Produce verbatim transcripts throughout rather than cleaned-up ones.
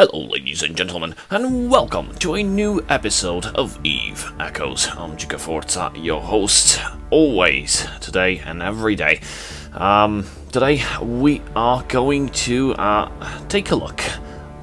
Hello ladies and gentlemen, and welcome to a new episode of EVE Echoes. I'm GicaForta, your host, always, today and every day. Um, today we are going to uh, take a look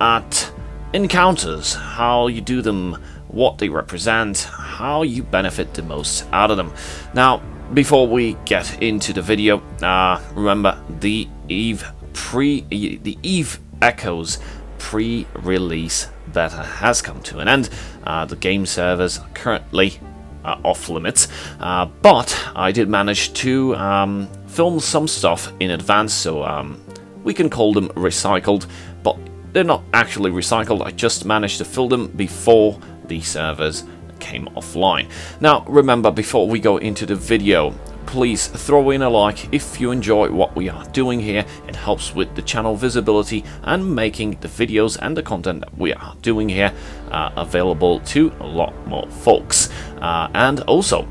at encounters, how you do them, what they represent, how you benefit the most out of them. Now, before we get into the video, uh, remember the EVE pre, the EVE Echoes pre-release beta has come to an end. Uh, the game servers are currently uh, off limits, uh, but I did manage to um, film some stuff in advance, so um, we can call them recycled, but they're not actually recycled. I just managed to fill them before the servers came offline. Now remember, before we go into the video, please throw in a like if you enjoy what we are doing here. It helps with the channel visibility and making the videos and the content that we are doing here uh, available to a lot more folks. Uh, and also,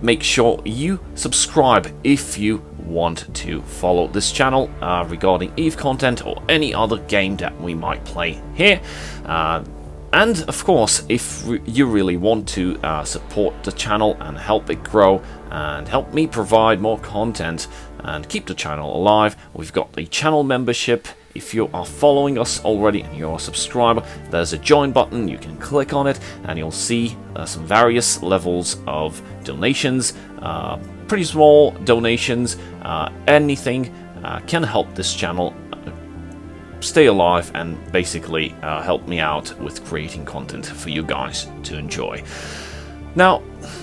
make sure you subscribe if you want to follow this channel uh, regarding EVE content or any other game that we might play here. Uh, And, of course, if you really want to uh, support the channel and help it grow and help me provide more content and keep the channel alive, we've got the channel membership. If you are following us already and you're a subscriber, there's a join button. You can click on it and you'll see uh, some various levels of donations, uh, pretty small donations. Uh, anything uh, can help this channel stay alive and basically uh, help me out with creating content for you guys to enjoy. Now,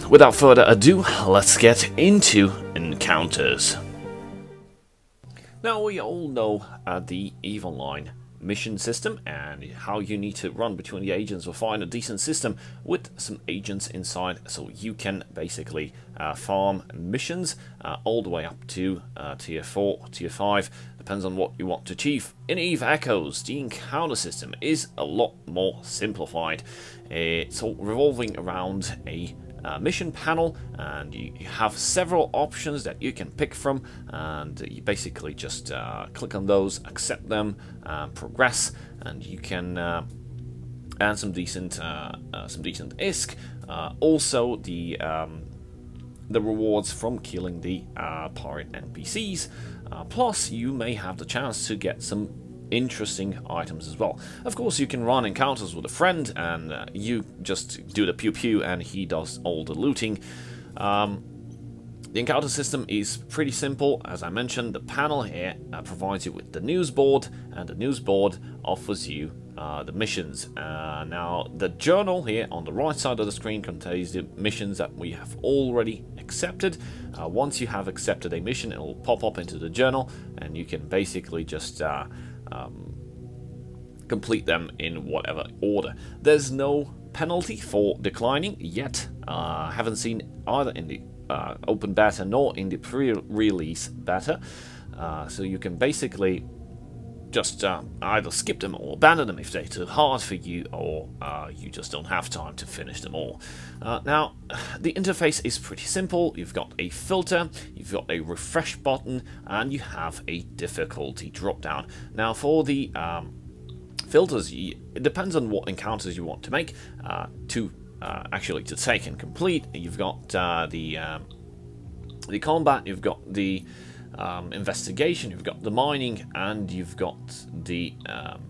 without further ado, let's get into encounters. Now, we all know uh, the EVE Online mission system and how you need to run between the agents or find a decent system with some agents inside, so you can basically uh, farm missions uh, all the way up to uh, tier four, tier five, depends on what you want to achieve. In EVE Echoes, the encounter system is a lot more simplified. It's all revolving around a Uh, mission panel, and you, you have several options that you can pick from, and you basically just uh, click on those, accept them, uh, progress, and you can uh, earn some decent uh, uh, some decent I S K. Uh, also, the um, the rewards from killing the uh, pirate N P Cs. Uh, plus, you may have the chance to get some interesting items as well. Of course, you can run encounters with a friend, and uh, you just do the pew pew and he does all the looting. Um, the encounter system is pretty simple. As I mentioned, the panel here uh, provides you with the news board, and the news board offers you uh, the missions. Uh, now, the journal here on the right side of the screen contains the missions that we have already accepted. Uh, once you have accepted a mission, it will pop up into the journal, and you can basically just uh, Um, complete them in whatever order. There's no penalty for declining yet. I uh, haven't seen either in the uh, open beta nor in the pre-release beta, uh, so you can basically just uh, either skip them or abandon them if they're too hard for you, or uh, you just don't have time to finish them all. Uh, now, the interface is pretty simple. You've got a filter, you've got a refresh button, and you have a difficulty drop-down. Now, for the um, filters, it depends on what encounters you want to make, uh, to uh, actually to take and complete. You've got uh, the, um, the combat, you've got the Um, investigation, you've got the mining, and you've got the um,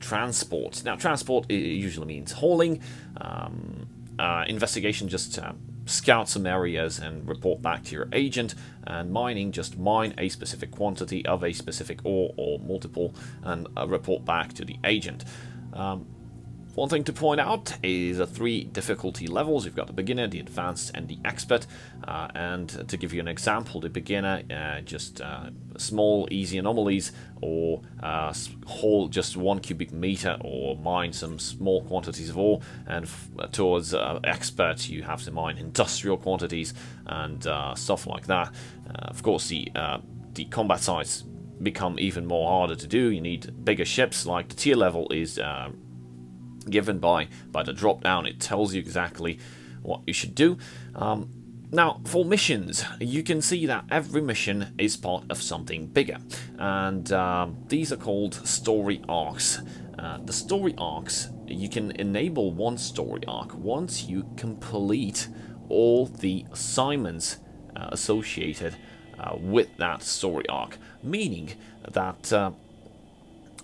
transport. Now, transport usually means hauling. Um, uh, investigation just uh, scout some areas and report back to your agent, and mining just mine a specific quantity of a specific ore or multiple and uh, report back to the agent. Um, One thing to point out is the three difficulty levels. You've got the beginner, the advanced, and the expert. Uh, and to give you an example, the beginner, uh, just uh, small, easy anomalies, or uh, haul just one cubic meter, or mine some small quantities of ore. And f towards uh, expert, you have to mine industrial quantities and uh, stuff like that. Uh, of course, the uh, the combat sites become even more harder to do. You need bigger ships. Like the tier level is Uh, given by by the drop down. It tells you exactly what you should do. Um, now, for missions, you can see that every mission is part of something bigger, and um, these are called story arcs. Uh, the story arcs, you can enable one story arc once you complete all the assignments uh, associated uh, with that story arc. Meaning that, uh,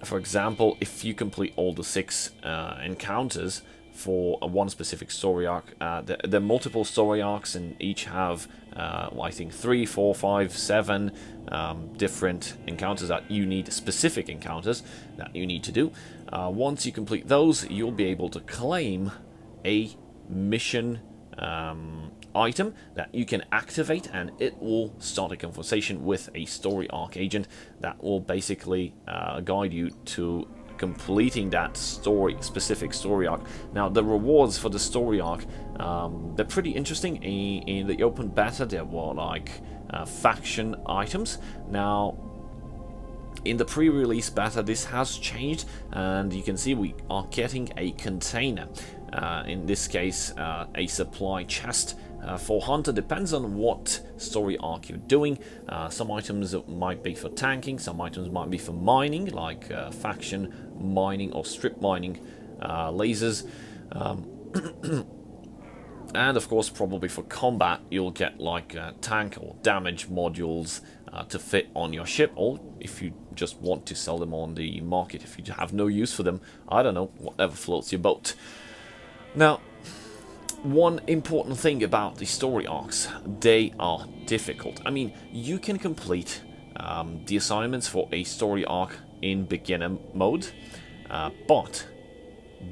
for example, if you complete all the six uh, encounters for one specific story arc, uh, there, there are multiple story arcs and each have, uh, well, I think, three, four, five, seven um, different encounters that you need, specific encounters that you need to do. Uh, once you complete those, you'll be able to claim a mission um, item that you can activate, and it will start a conversation with a story arc agent that will basically uh, guide you to completing that story specific story arc. Now, the rewards for the story arc, um, they're pretty interesting. In, in the open beta, there were like uh, faction items. Now, in the pre-release beta, this has changed, and you can see we are getting a container. Uh, in this case, uh, a supply chest. Uh, for Hunter, depends on what story arc you're doing. Uh, some items might be for tanking, some items might be for mining, like uh, faction mining or strip mining, uh, lasers. Um, and of course, probably for combat, you'll get like uh, tank or damage modules uh, to fit on your ship, or if you just want to sell them on the market, if you have no use for them, I don't know, whatever floats your boat. Now, one important thing about the story arcs, they are difficult. I mean, you can complete um, the assignments for a story arc in beginner mode, uh, but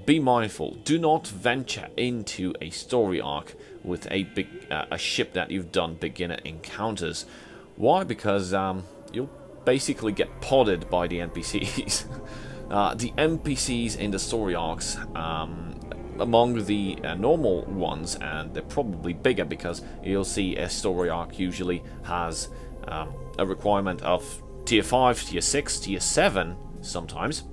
be mindful, do not venture into a story arc with a, big, uh, a ship that you've done beginner encounters. Why? Because um, you'll basically get potted by the N P Cs. uh, the N P Cs in the story arcs, um, among the uh, normal ones, and they're probably bigger, because you'll see a story arc usually has um, a requirement of tier five, tier six, tier seven sometimes.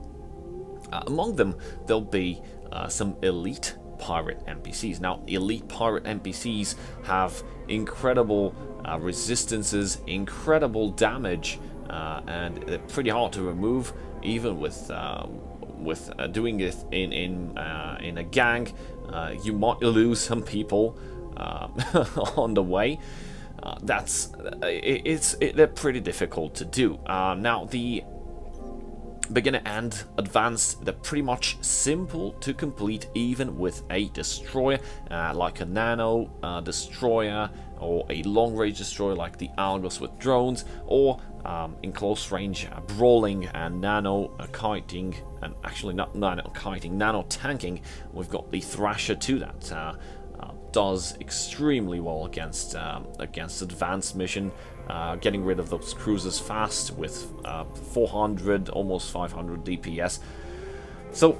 Uh, among them, there'll be uh, some elite pirate N P Cs. Now, elite pirate N P Cs have incredible uh, resistances, incredible damage, uh, and they're pretty hard to remove, even with uh, with uh, doing it in in uh, in a gang. Uh, you might lose some people uh, on the way. Uh, that's it, it's it, they're pretty difficult to do. Uh, now, the beginner and advanced, they're pretty much simple to complete, even with a destroyer, uh, like a nano uh, destroyer or a long-range destroyer like the Algos with drones, or um, in close-range uh, brawling and nano uh, kiting, and actually not nano kiting, nano tanking. We've got the Thrasher too, that uh, uh, does extremely well against um, against advanced mission, uh, getting rid of those cruisers fast with uh, four hundred, almost five hundred D P S. So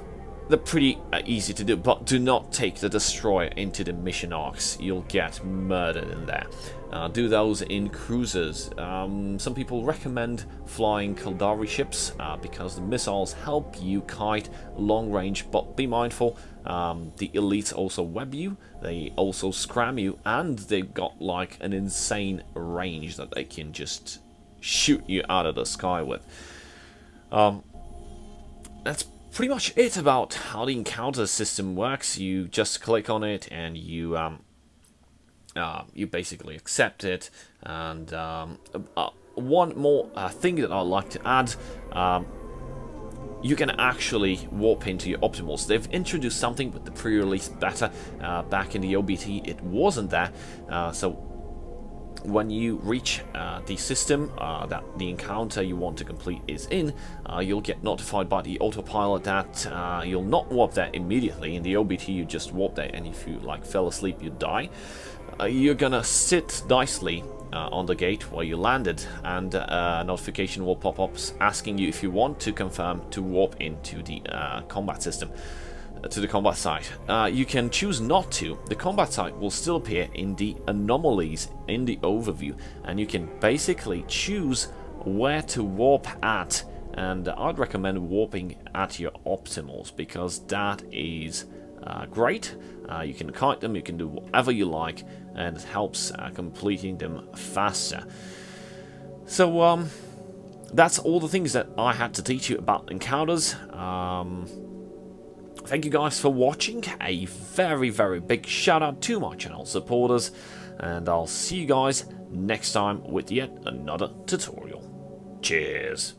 they're pretty uh, easy to do, but do not take the destroyer into the mission arcs. You'll get murdered in there. Uh, do those in cruisers. Um, some people recommend flying Caldari ships uh, because the missiles help you kite long range, but be mindful, um, the elites also web you, they also scram you, and they've got like an insane range that they can just shoot you out of the sky with. Um, that's pretty much it about how the encounter system works. You just click on it and you um, uh, you basically accept it. And um, uh, one more uh, thing that I'd like to add, um, you can actually warp into your optimals. They've introduced something with the pre-release beta. Uh, back in the O B T, it wasn't there. Uh, so when you reach uh, the system uh, that the encounter you want to complete is in, uh, you'll get notified by the autopilot that uh, you'll not warp there immediately. In the O B T, you just warp there, and if you like fell asleep, you die. Uh, you're gonna sit nicely uh, on the gate where you landed, and uh, a notification will pop up asking you if you want to confirm to warp into the uh, combat system. To the combat site. Uh, you can choose not to. The combat site will still appear in the anomalies in the overview, and you can basically choose where to warp at, and I'd recommend warping at your optimals, because that is uh, great. Uh, you can kite them, you can do whatever you like, and it helps uh, completing them faster. So um, that's all the things that I had to teach you about encounters. Um, thank you guys for watching. A very, very big shout out to my channel supporters, and I'll see you guys next time with yet another tutorial. Cheers.